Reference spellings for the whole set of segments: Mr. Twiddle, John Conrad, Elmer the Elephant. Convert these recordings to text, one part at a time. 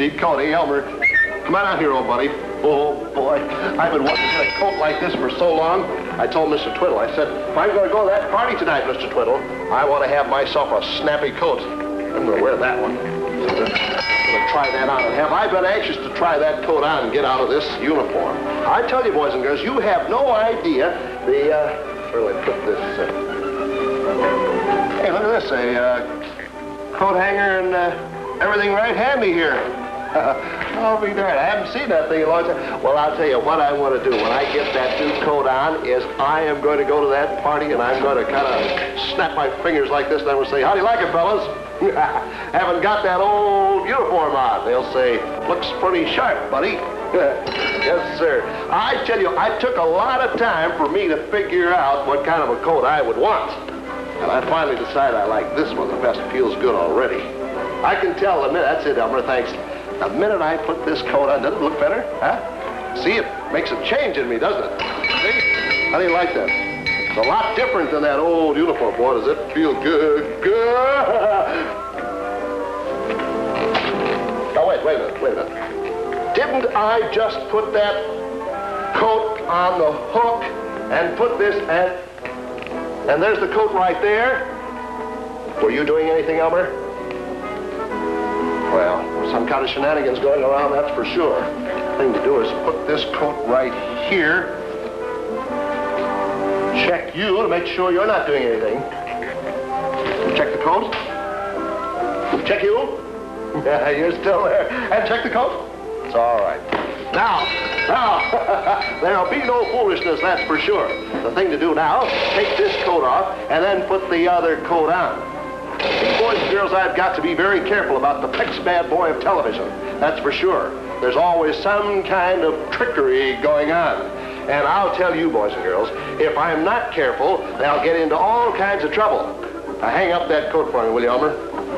Steve, Cody, Elmer. Come on out here, old buddy. Oh, boy. I've been wanting to get a coat like this for so long. I told Mr. Twiddle, I said, if I'm going to go to that party tonight, Mr. Twiddle, I want to have myself a snappy coat. I'm going to wear that one. I'm going to try that on. I've been anxious to try that coat on and get out of this uniform. I tell you, boys and girls, you have no idea the, where do I put this? Hey, look at this, a coat hanger and everything right handy here. I'll be darned. I haven't seen that thing in a long time. Well, I'll tell you what I want to do when I get that new coat on is I am going to go to that party and I'm going to kind of snap my fingers like this and I'm going to say, how do you like it, fellas? Haven't got that old uniform on. They'll say, looks pretty sharp, buddy. Yes, sir. I tell you, I took a lot of time for me to figure out what kind of a coat I would want. And I finally decided I like this one the best. Feels good already. I can tell the minute. That's it, Elmer. Thanks. The minute I put this coat on, doesn't it look better? Huh? See, it makes a change in me, doesn't it? See? How do you like that? It's a lot different than that old uniform. Boy, does it feel good. Good. Oh, wait a minute. Didn't I just put that coat on the hook and put this and there's the coat right there? Were you doing anything, Elmer? Well, some kind of shenanigans going around, that's for sure. The thing to do is put this coat right here. Check you to make sure you're not doing anything. Check the coat. Check you. Yeah, you're still there. And check the coat. It's all right. Now, there'll be no foolishness, that's for sure. The thing to do now, take this coat off and then put the other coat on. Boys and girls, I've got to be very careful about the picks bad boy of television. That's for sure. There's always some kind of trickery going on. And I'll tell you, boys and girls, if I'm not careful, they'll get into all kinds of trouble. Now, hang up that coat for me, will you, Elmer?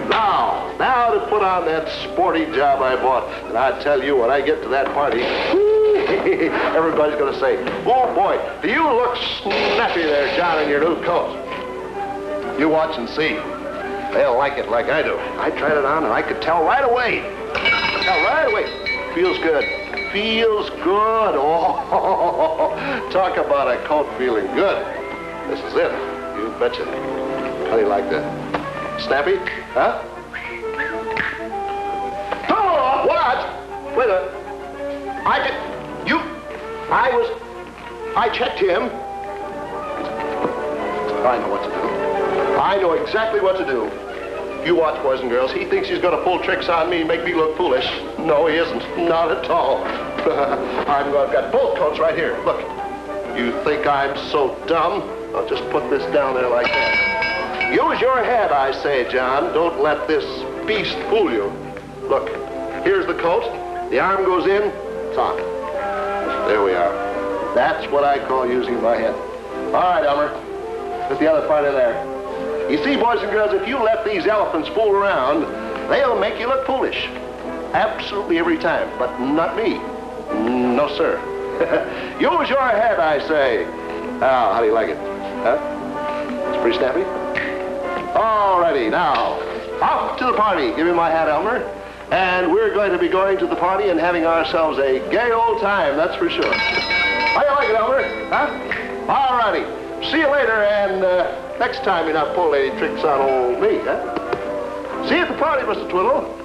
Now to put on that sporty job I bought. And I tell you, when I get to that party, everybody's going to say, oh, boy, do you look snappy there, John, in your new coat. You watch and see. They'll like it like I do. I tried it on and I could tell right away. Feels good. Oh, talk about a coat feeling good. This is it. You betcha. How do you like that? Snappy? Huh? Oh, what? Wait a minute. I checked him. I know what to do. I know exactly what to do. You watch, boys and girls. He thinks he's going to pull tricks on me and make me look foolish. No, he isn't. Not at all. I've got both coats right here. Look. You think I'm so dumb? I'll just put this down there like that. Use your head, I say, John. Don't let this beast fool you. Look. Here's the coat. The arm goes in. It's on. There we are. That's what I call using my head. All right, Elmer. Put the other part in there. You see, boys and girls, if you let these elephants fool around, they'll make you look foolish. Absolutely every time, but not me. No, sir. Use your head, I say. Now, how do you like it? Huh? It's pretty snappy. All righty, now, off to the party. Give me my hat, Elmer. And we're going to be going to the party and having ourselves a gay old time, that's for sure. How do you like it, Elmer? Huh? All righty. See you later, and next time you're not pulling any tricks on old me, huh? See you at the party, Mr. Twiddle.